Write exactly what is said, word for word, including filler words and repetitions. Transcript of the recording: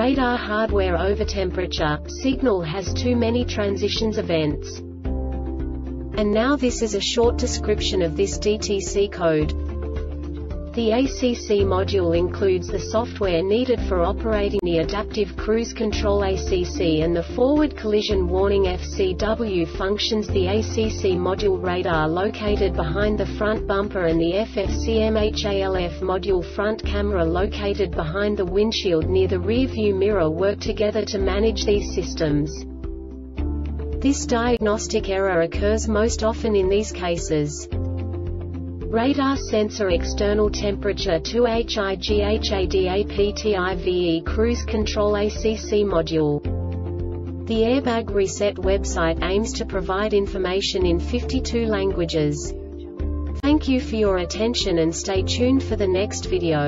radar hardware overtemperature, signal has too many transitions events. And now this is a short description of this D T C code. The A C C module includes the software needed for operating the adaptive cruise control A C C and the forward collision warning F C W functions. The A C C module radar located behind the front bumper and the F F C M HALF module front camera located behind the windshield near the rear view mirror work together to manage these systems. This diagnostic error occurs most often in these cases: radar sensor external temperature two H I G H A D A P T I V E cruise control A C C module. The Airbag Reset website aims to provide information in fifty-two languages. Thank you for your attention and stay tuned for the next video.